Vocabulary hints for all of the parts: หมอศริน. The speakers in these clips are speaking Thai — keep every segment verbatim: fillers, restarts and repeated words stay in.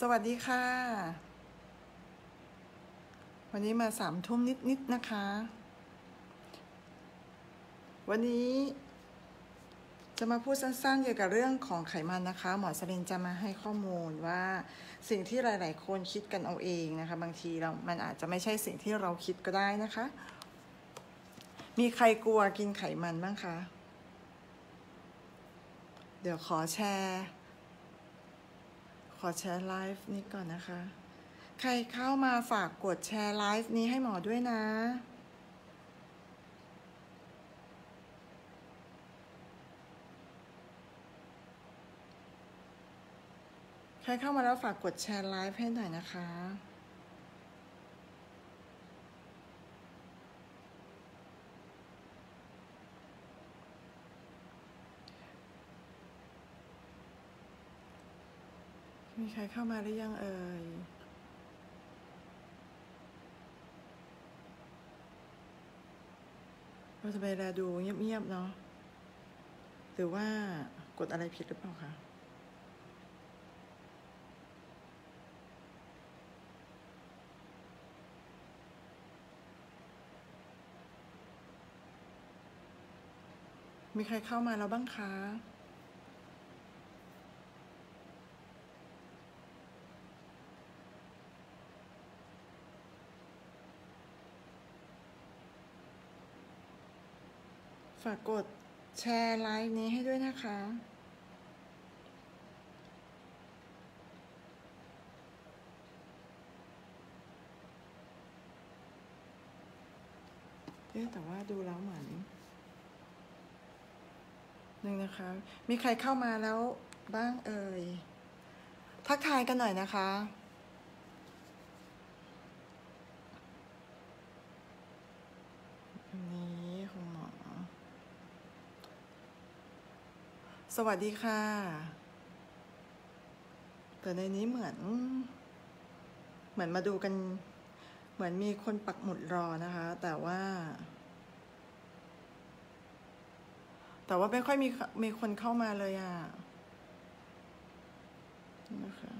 สวัสดีค่ะวันนี้มาสามทุ่มนิดๆนะคะวันนี้จะมาพูดสั้นๆเกี่ยวกับเรื่องของไขมันนะคะหมอสลินจะมาให้ข้อมูลว่าสิ่งที่หลายๆคนคิดกันเอาเองนะคะบางทีเรามันอาจจะไม่ใช่สิ่งที่เราคิดก็ได้นะคะมีใครกลัวกินไขมันบ้างคะเดี๋ยวขอแชร์ขอแชร์ไลฟ์นี้ก่อนนะคะใครเข้ามาฝากกดแชร์ไลฟ์นี้ให้หมอด้วยนะใครเข้ามาแล้วฝากกดแชร์ไลฟ์ให้หน่อยนะคะมีใครเข้ามาหรือยังเอ่ยเราจะไปแลดูเงียบๆเนาะหรือว่ากดอะไรผิดหรือเปล่าคะมีใครเข้ามาแล้วบ้างคะฝากกดแชร์ไลฟ์นี้ให้ด้วยนะคะเอ๊ะแต่ว่าดูแล้วเหมือนหนึ่งนะคะมีใครเข้ามาแล้วบ้างเอ่ยทักทายกันหน่อยนะคะนี้ของหมอสวัสดีค่ะแต่ในนี้เหมือนเหมือนมาดูกันเหมือนมีคนปักหมุดรอนะคะแต่ว่าแต่ว่าไม่ค่อยมีมีคนเข้ามาเลยอ่ะนะคะ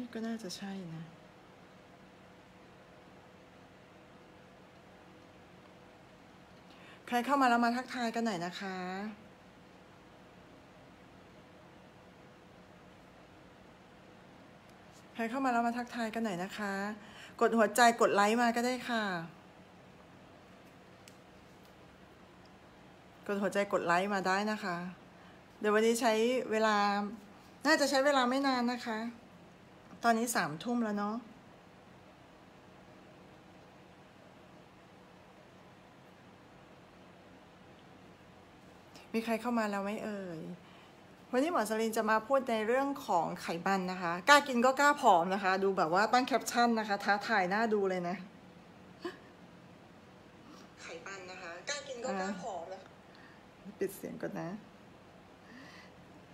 นี่ก็น่าจะใช่นะใครเข้ามาแล้วมาทักทายกันหน่อยนะคะใครเข้ามาแล้วมาทักทายกันหน่อยนะคะกดหัวใจกดไลค์มาก็ได้ค่ะกดหัวใจกดไลค์มาได้นะคะเดี๋ยววันนี้ใช้เวลาน่าจะใช้เวลาไม่นานนะคะตอนนี้สามทุ่มแล้วเนาะมีใครเข้ามาแล้วไหมเอ่ยวันนี้หมอสลินจะมาพูดในเรื่องของไขมันนะคะกล้ากินก็กล้าผอมนะคะดูแบบว่าตั้งแคปชั่นนะคะท้าทายน่าดูเลยนะไขมันนะคะกล้ากินก็กล้าผอมนะคะปิดเสียงก่อนนะ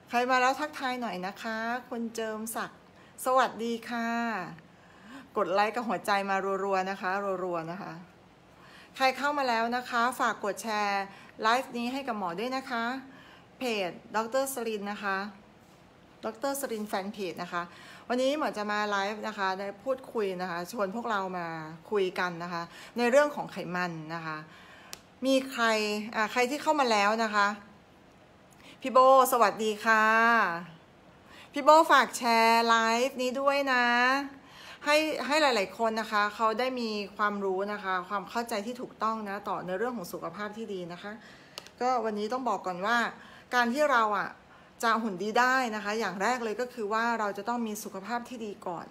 ใครมาแล้วทักทายหน่อยนะคะคุณเจิมศักดิ์สวัสดีค่ะกดไลค์กับหัวใจมารัวๆนะคะรัวๆนะคะใครเข้ามาแล้วนะคะฝากกดแชร์ไลฟ์นี้ให้กับหมอด้วยนะคะเพจดร.สลินนะคะดร.สลินแฟนเพจนะคะวันนี้หมอจะมาไลฟ์นะคะได้พูดคุยนะคะชวนพวกเรามาคุยกันนะคะในเรื่องของไขมันนะคะมีใครอ่าใครที่เข้ามาแล้วนะคะพี่โบสวัสดีค่ะพี่โบฝากแชร์ไลฟ์นี้ด้วยนะให้ให้หลายๆคนนะคะเขาได้มีความรู้นะคะความเข้าใจที่ถูกต้องนะต่อในเรื่องของสุขภาพที่ดีนะคะก็วันนี้ต้องบอกก่อนว่าการที่เราอ่ะจะหุ่นดีได้นะคะอย่างแรกเลยก็คือว่าเราจะต้องมีสุขภาพที่ดีก่อน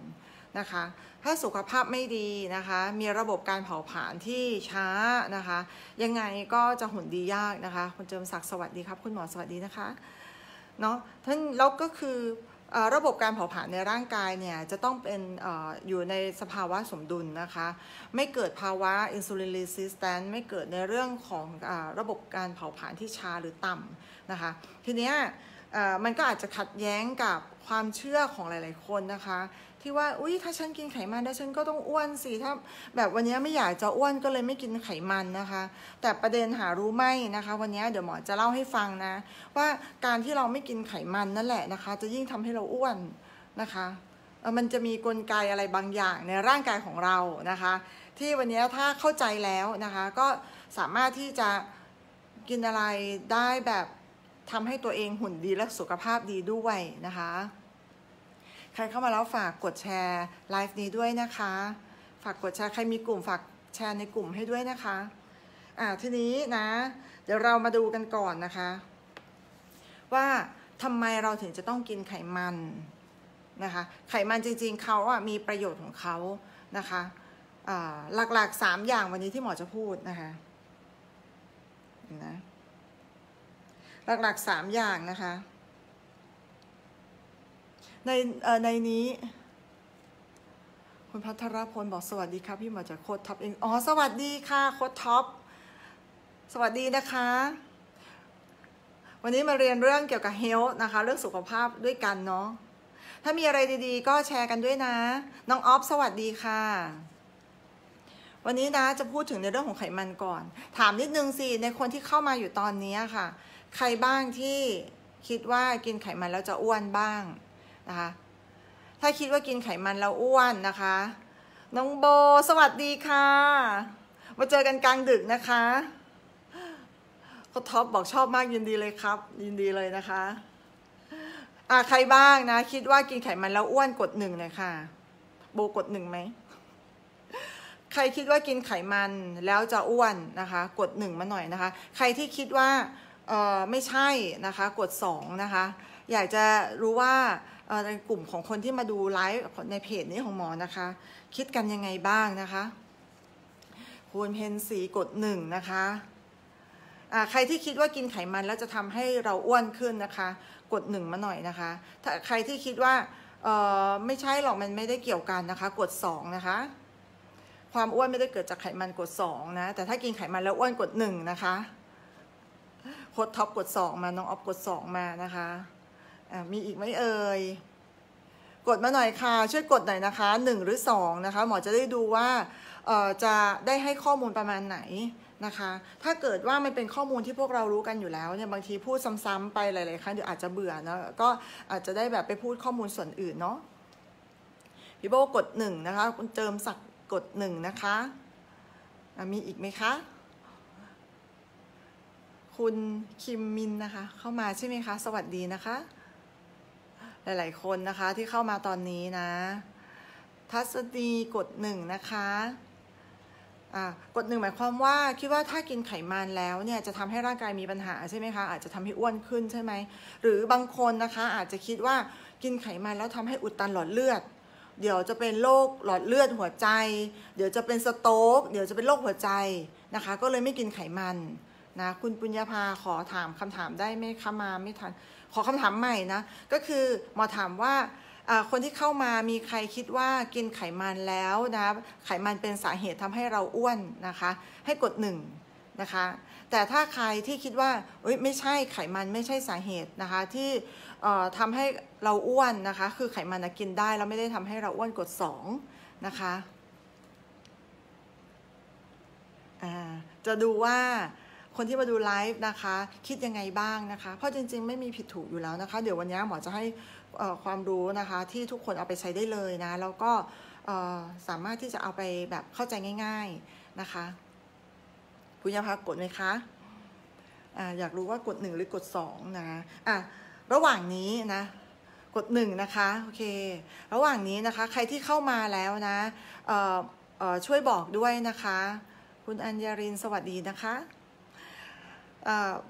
นะคะถ้าสุขภาพไม่ดีนะคะมีระบบการเผาผลาญที่ช้านะคะยังไงก็จะหุ่นดียากนะคะคุณเจิมศักดิ์สวัสดีครับคุณหมอสวัสดีนะคะเนาะทั้งแล้วก็คือระบบการเผาผลาญในร่างกายเนี่ยจะต้องเป็น อ, อยู่ในสภาวะสมดุลนะคะไม่เกิดภาวะอินซูลินรีสิสแตนซ์ไม่เกิดในเรื่องของอระบบการเผาผลาญที่ช้าหรือต่ำนะคะทีเนี้ย มันก็อาจจะขัดแย้งกับความเชื่อของหลายๆคนนะคะที่ว่าอุ้ยถ้าฉันกินไขมันได้ฉันก็ต้องอ้วนสิถ้าแบบวันนี้ไม่อยากจะอ้วนก็เลยไม่กินไขมันนะคะแต่ประเด็นหารู้ไหมนะคะวันนี้เดี๋ยวหมอจะเล่าให้ฟังนะว่าการที่เราไม่กินไขมันนั่นแหละนะคะจะยิ่งทำให้เราอ้วนนะคะมันจะมีกลไกอะไรบางอย่างในร่างกายของเรานะคะที่วันนี้ถ้าเข้าใจแล้วนะคะก็สามารถที่จะกินอะไรได้แบบทำให้ตัวเองหุ่นดีและสุขภาพดีด้วยนะคะใครเข้ามาแล้วฝากกดแชร์ไลฟ์นี้ด้วยนะคะฝากกดแชร์ใครมีกลุ่มฝากแชร์ในกลุ่มให้ด้วยนะคะอ่าทีนี้นะเดี๋ยวเรามาดูกันก่อนนะคะว่าทำไมเราถึงจะต้องกินไขมันนะคะไขมันจริงๆเขาอ่ะมีประโยชน์ของเขานะคะอ่าหลักๆสามอย่างวันนี้ที่หมอจะพูดนะคะนะหลักๆสามอย่างนะคะในในนี้คุณพัทรพลบอกสวัสดีครับพี่หมอจากโค้ชท็อปเองอ๋อสวัสดีค่ะโค้ชท็อปสวัสดีนะคะวันนี้มาเรียนเรื่องเกี่ยวกับเฮลท์นะคะเรื่องสุขภาพด้วยกันเนาะถ้ามีอะไรดีๆก็แชร์กันด้วยนะน้องออฟสวัสดีค่ะวันนี้นะจะพูดถึงในเรื่องของไขมันก่อนถามนิดนึงสิในคนที่เข้ามาอยู่ตอนนี้ค่ะใครบ้างที่คิดว่ากินไขมันแล้วจะอ้วนบ้างนะคะถ้าคิดว่ากินไขมันแล้วอ้วนนะคะน้องโบสวัสดีค่ะมาเจอกันกลางดึกนะคะก็ท็อปบอกชอบมากยินดีเลยครับยินดีเลยนะคะอ่ะใครบ้างนะคิดว่ากินไขมันแล้วอ้วนกดหนึ่งเลยค่ะโบกดหนึ่งไหมใครคิดว่ากินไขมันแล้วจะอ้วนนะคะกดหนึ่งมาหน่อยนะคะใครที่คิดว่าเออไม่ใช่นะคะกดสองนะคะอยากจะรู้ว่าในกลุ่มของคนที่มาดูไลฟ์ในเพจนี้ของหมอนะคะคิดกันยังไงบ้างนะคะคุณเพนสีกดหนึ่งนะคะอ่าใครที่คิดว่ากินไขมันแล้วจะทำให้เราอ้วนขึ้นนะคะกดหนึ่งมาหน่อยนะคะถ้าใครที่คิดว่าเออไม่ใช่หรอกมันไม่ได้เกี่ยวกันนะคะกดสองนะคะความอ้วนไม่ได้เกิดจากไขมันกดสองนะแต่ถ้ากินไขมันแล้วอ้วนกดหนึ่งนะคะโค้ชท็อปกดสองมาน้องออฟกดสองมานะคะมีอีกไหมเอ่ยกดมาหน่อยค่ะช่วยกดหน่อยนะคะหนึ่งหรือสองนะคะหมอจะได้ดูว่าจะได้ให้ข้อมูลประมาณไหนนะคะถ้าเกิดว่ามันเป็นข้อมูลที่พวกเรารู้กันอยู่แล้วเนี่ยบางทีพูดซ้ำๆไปหลายๆครั้งเดี๋ยวอาจจะเบื่อนะก็อาจจะได้แบบไปพูดข้อมูลส่วนอื่นเนาะพี่โบกดหนึ่งนะคะคุณเจิมศักดิ์กดหนึ่งนะคะมีอีกไหมคะคุณคิมมินนะคะเข้ามาใช่ไหมคะสวัสดีนะคะหลายๆคนนะคะที่เข้ามาตอนนี้นะทัศนีกดหนึ่งนะคะอ่ากดหนึ่งหมายความว่าคิดว่าถ้ากินไขมันแล้วเนี่ยจะทำให้ร่างกายมีปัญหาใช่ไหมคะอาจจะทำให้อ้วนขึ้นใช่ไหมหรือบางคนนะคะอาจจะคิดว่ากินไขมันแล้วทำให้อุดตันหลอดเลือดเดี๋ยวจะเป็นโรคหลอดเลือดหัวใจเดี๋ยวจะเป็นสโตรกเดี๋ยวจะเป็นโรคหัวใจนะคะก็เลยไม่กินไขมันนะคุณปุญญาภาขอถามคำถามได้ไหมคะมาไม่ทันขอคำถามใหม่นะก็คือหมอถามว่าคนที่เข้ามามีใครคิดว่ากินไขมันแล้วนะไขมันเป็นสาเหตุทำให้เราอ้วนนะคะให้กดหนึ่งนะคะแต่ถ้าใครที่คิดว่าไม่ใช่ไขมันไม่ใช่สาเหตุนะคะที่ทำให้เราอ้วนนะคะคือไขมันกินได้แล้วไม่ได้ทำให้เราอ้วนกดสองนะคะจะดูว่าคนที่มาดูไลฟ์นะคะคิดยังไงบ้างนะคะเพราะจริงๆไม่มีผิดถูกอยู่แล้วนะคะเดี๋ยววันนี้หมอจะให้ความรู้นะคะที่ทุกคนเอาไปใช้ได้เลยนะแล้วก็สามารถที่จะเอาไปแบบเข้าใจง่ายๆนะคะคุณยาภากดไหมคะอ่าอยากรู้ว่ากดหนึ่งหรือกดสองนะอ่ะระหว่างนี้นะกดหนึ่งนะคะโอเคระหว่างนี้นะคะใครที่เข้ามาแล้วนะเอ่อเอ่อช่วยบอกด้วยนะคะคุณอัญญารินสวัสดีนะคะ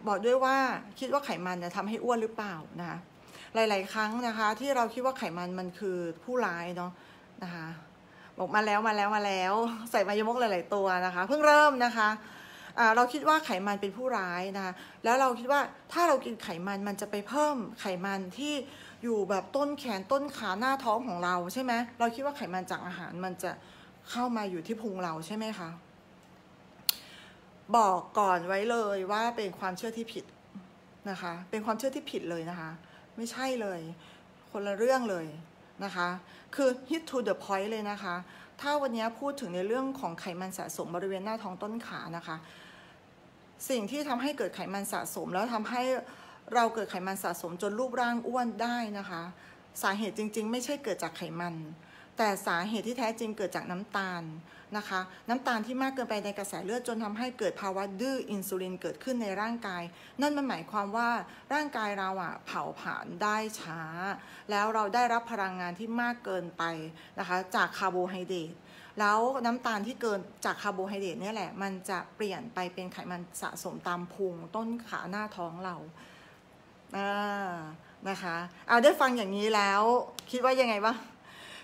บอกด้วยว่าคิดว่าไขมันจะทำให้อ้วนหรือเปล่านะคะหลายๆครั้งนะคะที่เราคิดว่าไขมันมันคือผู้ร้ายเนาะนะคะบอกมาแล้วมาแล้วมาแล้วใส่มายมกหลายๆตัวนะคะเพิ่งเริ่มนะคะเราคิดว่าไขมันเป็นผู้ร้ายนะคะแล้วเราคิดว่าถ้าเรากินไขมันมันจะไปเพิ่มไขมันที่อยู่แบบต้นแขนต้นขาหน้าท้องของเราใช่ไหมเราคิดว่าไขมันจากอาหารมันจะเข้ามาอยู่ที่พุงเราใช่ไหมคะบอกก่อนไว้เลยว่าเป็นความเชื่อที่ผิดนะคะเป็นความเชื่อที่ผิดเลยนะคะ ไม่ใช่เลยคนละเรื่องเลยนะคะคือ hit to the point เลยนะคะถ้าวันนี้พูดถึงในเรื่องของไขมันสะสมบริเวณหน้าท้องต้นขานะคะสิ่งที่ทำให้เกิดไขมันสะสมแล้วทำให้เราเกิดไขมันสะสมจนรูปร่างอ้วนได้นะคะสาเหตุจริงๆไม่ใช่เกิดจากไขมันแต่สาเหตุที่แท้จริงเกิดจากน้ำตาลนะคะน้ำตาลที่มากเกินไปในกระแสเลือดจนทำให้เกิดภาวะดื้ออินซูลินเกิดขึ้นในร่างกายนั่นมันหมายความว่าร่างกายเราอะเผาผลาญได้ช้าแล้วเราได้รับพลังงานที่มากเกินไปนะคะจากคาร์โบไฮเดรตแล้วน้ำตาลที่เกินจากคาร์โบไฮเดรตเนี่ยแหละมันจะเปลี่ยนไปเป็นไขมันสะสมตามพุงต้นขาหน้าท้องเราอ่านะคะเอาได้ฟังอย่างนี้แล้วคิดว่ายังไงบ้าง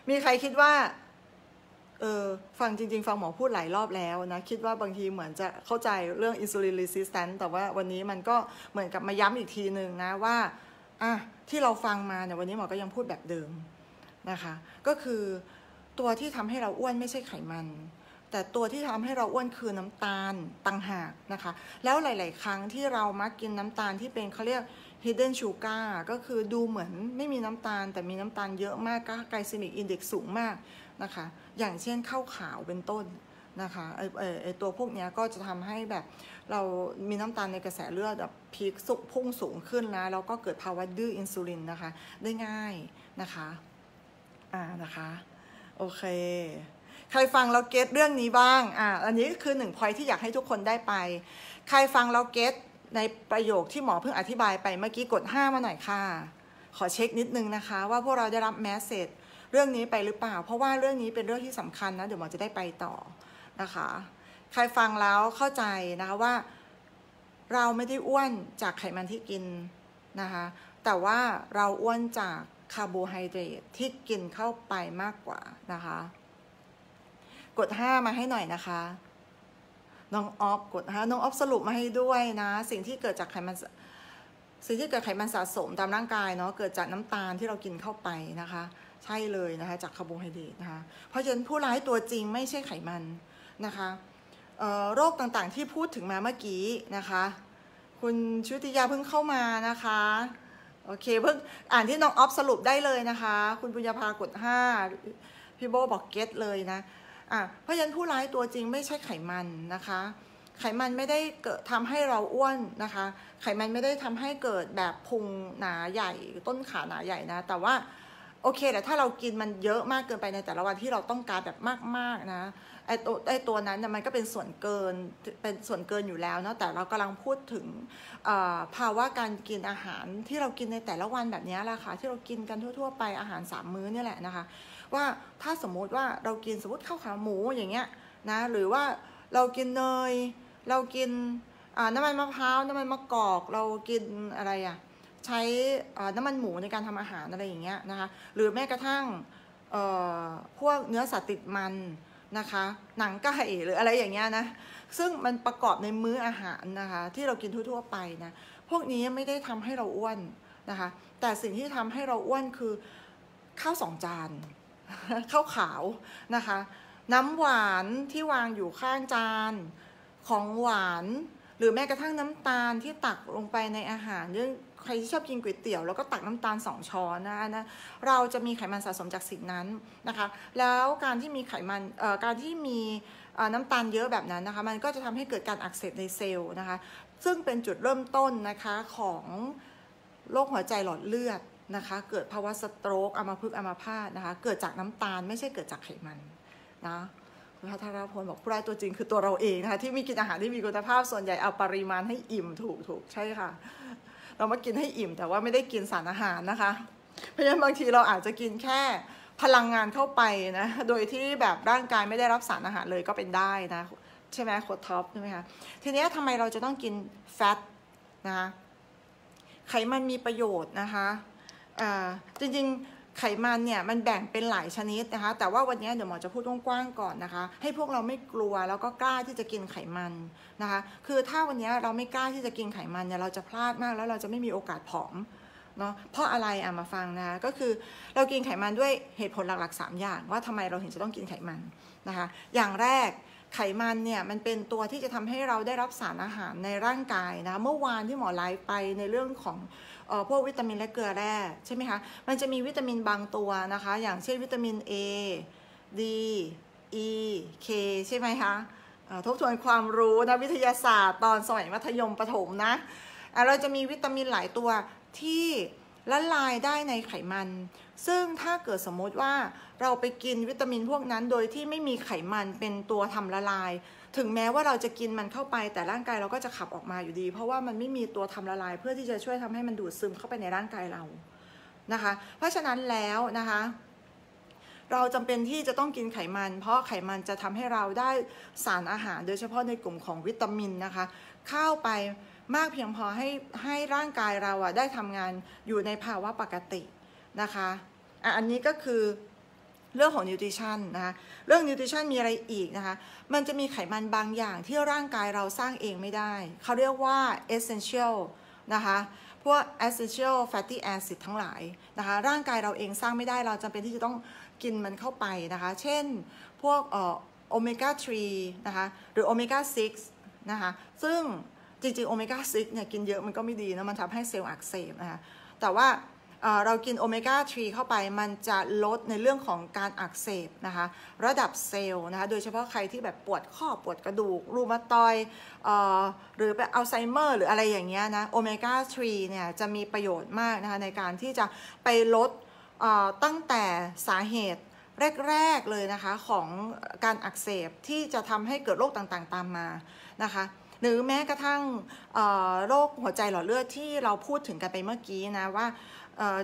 มีใครคิดว่าเออฟังจริงๆฟังหมอพูดหลายรอบแล้วนะคิดว่าบางทีเหมือนจะเข้าใจเรื่อง insulin resistance แต่ว่าวันนี้มันก็เหมือนกับมาย้ำอีกทีหนึ่งนะว่าอ่ะที่เราฟังมาเนี่ยวันนี้หมอก็ยังพูดแบบเดิมนะคะก็คือตัวที่ทำให้เราอ้วนไม่ใช่ไขมันแต่ตัวที่ทำให้เราอ้วนคือน้ำตาลต่างหากนะคะแล้วหลายๆครั้งที่เรามักกินน้ำตาลที่เป็นเขาเรียก hidden sugar ก็คือดูเหมือนไม่มีน้ำตาลแต่มีน้ำตาลเยอะมากก็ glycemic index สูงมากนะคะอย่างเช่นข้าวขาวเป็นต้นนะคะไอไอไอตัวพวกนี้ก็จะทำให้แบบเรามีน้ำตาลในกระแสเลือดแบบพีคสุกพุ่งสูงขึ้นนะแล้วก็เกิดภาวะดื้ออินซูลินนะคะได้ง่ายนะคะอ่านะคะโอเคใครฟังเราเก็ตเรื่องนี้บ้างอ่าอันนี้คือหนึ่ง point ที่อยากให้ทุกคนได้ไปใครฟังเราเก็ตในประโยคที่หมอเพิ่งอธิบายไปเมื่อกี้กดห้ามาหน่อยค่ะขอเช็คนิดนึงนะคะว่าพวกเราได้รับแมสเสจเรื่องนี้ไปหรือเปล่าเพราะว่าเรื่องนี้เป็นเรื่องที่สำคัญนะเดี๋ยวหมอจะได้ไปต่อนะคะใครฟังแล้วเข้าใจนะคะว่าเราไม่ได้อ้วนจากไขมันที่กินนะคะแต่ว่าเราอ้วนจากคาร์โบไฮเดรตที่กินเข้าไปมากกว่านะคะกดห้ามาให้หน่อยนะคะน้องออฟกดห้าน้องออฟสรุปมาให้ด้วยนะสิ่งที่เกิดจากไขมันสิ่งที่เกิดไขมันสะสมตามร่างกายเนาะเกิดจากน้ำตาลที่เรากินเข้าไปนะคะใช่เลยนะคะจากคาร์โบไฮเดรตนะคะเพราะฉะนั้นผู้ร้ายตัวจริงไม่ใช่ไขมันนะคะโรคต่างๆที่พูดถึงมาเมื่อกี้นะคะคุณชุติยาเพิ่งเข้ามานะคะโอเคเพิ่งอ่านที่น้องออฟสรุปได้เลยนะคะคุณบุญญาภากดห้าพี่โบบอกเก็ตเลยนะอ่ะเพราะฉะนั้นผู้ร้ายตัวจริงไม่ใช่ไขมันนะคะไขมันไม่ได้เกิดทำให้เราอ้วนนะคะไขมันไม่ได้ทำให้เกิดแบบพุงหนาใหญ่ต้นขาหนาใหญ่นะแต่ว่าโอเคแต่ถ้าเรากินมันเยอะมากเกินไปในแต่ละวันที่เราต้องการแบบมากๆนะไอตัวไอตัวนั้นนะมันก็เป็นส่วนเกินเป็นส่วนเกินอยู่แล้วเนาะแต่เรากำลังพูดถึงภาวะการกินอาหารที่เรากินในแต่ละวันแบบนี้แหละค่ะที่เรากินกันทั่วๆไปอาหารสามมื้อนี่แหละนะคะว่าถ้าสมมติว่าเรากินสมมติข้าวขาหมูอย่างเงี้ยนะหรือว่าเรากินเนยเรากินน้ำมันมะพร้าวน้ำมันมะกอกเรากินอะไรอะใช้น้ำมันหมูในการทำอาหารอะไรอย่างเงี้ยนะคะหรือแม้กระทั่งพวกเนื้อสัตว์ติดมันนะคะหนังไก่หรืออะไรอย่างเงี้ยนะซึ่งมันประกอบในมื้ออาหารนะคะที่เรากินทั่วๆไปนะพวกนี้ไม่ได้ทำให้เราอ้วนนะคะแต่สิ่งที่ทำให้เราอ้วนคือข้าวสองจานข้าวขาวนะคะน้ำหวานที่วางอยู่ข้างจานของหวานหรือแม้กระทั่งน้ำตาลที่ตักลงไปในอาหารเรื่องใครที่ชอบกินก๋วยเตี๋ยวแล้วก็ตักน้ำตาลสองช้อนนะนะเราจะมีไขมันสะสมจากสิ่งนั้นนะคะแล้วการที่มีไขมันการที่มีน้ำตาลเยอะแบบนั้นนะคะมันก็จะทำให้เกิดการอักเสบในเซลล์นะคะซึ่งเป็นจุดเริ่มต้นนะคะของโรคหัวใจหลอดเลือดนะคะเกิดภาวะสโตรกอัมพฤกษ์อัมพาตนะคะเกิดจากน้ำตาลไม่ใช่เกิดจากไขมันนะคุณพัทรพลบอกผู้ร้ายตัวจริงคือตัวเราเองนะคะที่มีกินอาหารที่มีคุณภาพส่วนใหญ่เอาปริมาณให้อิ่มถูกถูกใช่ค่ะเรามากินให้อิ่มแต่ว่าไม่ได้กินสารอาหารนะคะเพราะฉะนั้นบางทีเราอาจจะกินแค่พลังงานเข้าไปนะโดยที่แบบร่างกายไม่ได้รับสารอาหารเลยก็เป็นได้นะใช่ไหมโค้ดท็อปใช่ไหมคะทีนี้ทำไมเราจะต้องกินแฟตนะคะไขมันมีประโยชน์นะคะจริงๆไขมันเนี่ยมันแบ่งเป็นหลายชนิดนะคะแต่ว่าวันนี้เดี๋ยวหมอจะพูดกว้างๆก่อนนะคะให้พวกเราไม่กลัวแล้วก็กล้าที่จะกินไขมันนะคะคือถ้าวันนี้เราไม่กล้าที่จะกินไขมันเนี่ยเราจะพลาดมากแล้วเราจะไม่มีโอกาสผอมเนาะเพราะอะไรอ่ะมาฟังนะคะก็คือเรากินไขมันด้วยเหตุผลหลักๆสามอย่างว่าทำไมเราถึงจะต้องกินไขมันนะคะอย่างแรก ไขมันเนี่ยมันเป็นตัวที่จะทำให้เราได้รับสารอาหารในร่างกายนะเมื่อวานที่หมอไลฟ์ไปในเรื่องของเอ่อพวกวิตามินและเกลือแร่ใช่ไหมคะมันจะมีวิตามินบางตัวนะคะอย่างเช่นวิตามิน A D E K ใช่ไหมคะทบทวนความรู้นะวิทยาศาสตร์ตอนสมัยมัธยมประถมนะเราจะมีวิตามินหลายตัวที่ละลายได้ในไขมันซึ่งถ้าเกิดสมมติว่าเราไปกินวิตามินพวกนั้นโดยที่ไม่มีไขมันเป็นตัวทำละลายถึงแม้ว่าเราจะกินมันเข้าไปแต่ร่างกายเราก็จะขับออกมาอยู่ดีเพราะว่ามันไม่มีตัวทำละลายเพื่อที่จะช่วยทำให้มันดูดซึมเข้าไปในร่างกายเรานะคะเพราะฉะนั้นแล้วนะคะเราจำเป็นที่จะต้องกินไขมันเพราะไขมันจะทำให้เราได้สารอาหารโดยเฉพาะในกลุ่มของวิตามินนะคะเข้าไปมากเพียงพอให้ให้ร่างกายเราอะได้ทำงานอยู่ในภาวะปกตินะคะอันนี้ก็คือเรื่องของนิวทริชั่นนะคะเรื่องนิวทริชั่นมีอะไรอีกนะคะมันจะมีไขมันบางอย่างที่ร่างกายเราสร้างเองไม่ได้เขาเรียกว่า essential นะคะพวก essential fatty acid ทั้งหลายนะคะร่างกายเราเองสร้างไม่ได้เราจำเป็นที่จะต้องกินมันเข้าไปนะคะเช่นพวกโอเมก้าสามนะคะหรือโอเมก้าหกนะคะซึ่งจริงๆโอเมก้าหกเนี่ยกินเยอะมันก็ไม่ดีนะมันทำให้เซลล์อักเสบนะคะแต่ว่าเรากินโอเมก้าสามเข้าไปมันจะลดในเรื่องของการอักเสบนะคะระดับเซลล์นะคะโดยเฉพาะใครที่แบบปวดข้อปวดกระดูกรูมาตอยหรือแบบอัลไซเมอร์หรืออะไรอย่างเงี้ยนะโอเมก้าสามเนี่ยจะมีประโยชน์มากนะคะในการที่จะไปลดตั้งแต่สาเหตุแรกๆเลยนะคะของการอักเสบที่จะทำให้เกิดโรคต่างๆตามมานะคะหรือแม้กระทั่งโรคหัวใจหลอดเลือดที่เราพูดถึงกันไปเมื่อกี้นะว่า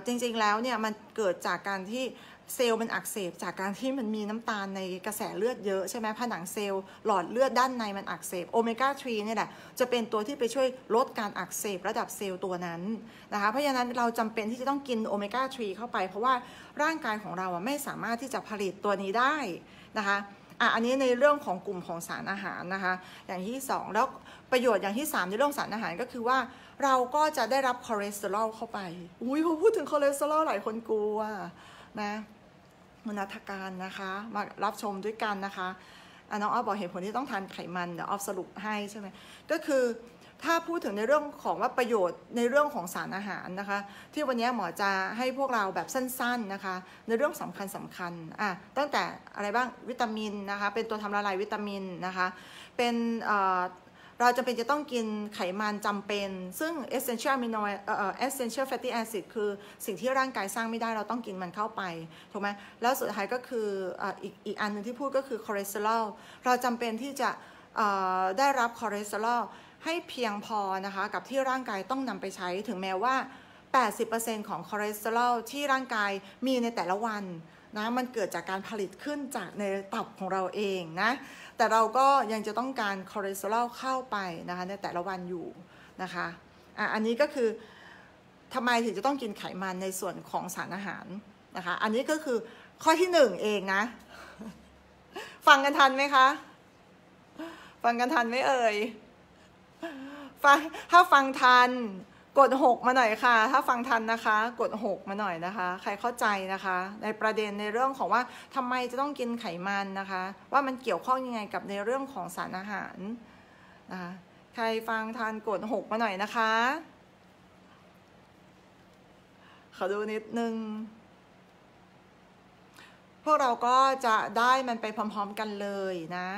จริงๆแล้วเนี่ยมันเกิดจากการที่เซลล์มันอักเสบจากการที่มันมีน้ำตาลในกระแสเลือดเยอะใช่ไหมผนังเซลล์หลอดเลือดด้านในมันอักเสบโอเมก้าสามเนี่ยแหละจะเป็นตัวที่ไปช่วยลดการอักเสบระดับเซลล์ตัวนั้นนะคะเพราะฉะนั้นเราจำเป็นที่จะต้องกินโอเมก้าสามเข้าไปเพราะว่าร่างกายของเราไม่สามารถที่จะผลิตตัวนี้ได้นะคะอันนี้ในเรื่องของกลุ่มของสารอาหารนะคะอย่างที่สองแล้วประโยชน์อย่างที่สามในเรื่องสารอาหารก็คือว่าเราก็จะได้รับคอเลสเตอรอลเข้าไปอุ้ยพอพูดถึงคอเลสเตอรอลหลายคนกลัวนะมนัทการนะคะมารับชมด้วยกันนะคะน้องอ๊อฟบอกเหตุผลที่ต้องทานไขมันเดี๋ยวอ๊อฟสรุปให้ใช่ไหมก็คือถ้าพูดถึงในเรื่องของว่าประโยชน์ในเรื่องของสารอาหารนะคะที่วันนี้หมอจะให้พวกเราแบบสั้นๆนะคะในเรื่องสำคัญสำคัญอ่ะตั้งแต่อะไรบ้างวิตามินนะคะเป็นตัวทำละลายวิตามินนะคะเป็นเอ่อเราจะเป็นจะต้องกินไขมันจำเป็นซึ่ง essential amino essential fatty acid คือสิ่งที่ร่างกายสร้างไม่ได้เราต้องกินมันเข้าไปถูกไหมแล้วสุดท้ายก็คืออีกอีกอันนึงที่พูดก็คือคอเลสเตอรอลเราจำเป็นที่จะได้รับคอเลสเตอรอลให้เพียงพอนะคะกับที่ร่างกายต้องนำไปใช้ถึงแม้ว่า แปดสิบเปอร์เซ็นต์ ของคอเลสเตอรอลที่ร่างกายมีในแต่ละวันนะมันเกิดจากการผลิตขึ้นจากในตับของเราเองนะแต่เราก็ยังจะต้องการคอเลสเตอรอลเข้าไปนะคะในแต่ละวันอยู่นะคะอ่ะอันนี้ก็คือทำไมถึงจะต้องกินไขมันในส่วนของสารอาหารนะคะอันนี้ก็คือข้อที่หนึ่งเองนะฟังกันทันไหมคะฟังกันทันไหมเอ่ยถ้าฟังทันกดหกมาหน่อยค่ะถ้าฟังทันนะคะกดหกมาหน่อยนะคะใครเข้าใจนะคะในประเด็นในเรื่องของว่าทำไมจะต้องกินไขมันนะคะว่ามันเกี่ยวข้องยังไงกับในเรื่องของสารอาหารนะคะใครฟังทันกดหกมาหน่อยนะคะขอดูนิดนึงพวกเราก็จะได้มันไปพร้อมๆกันเลยนะ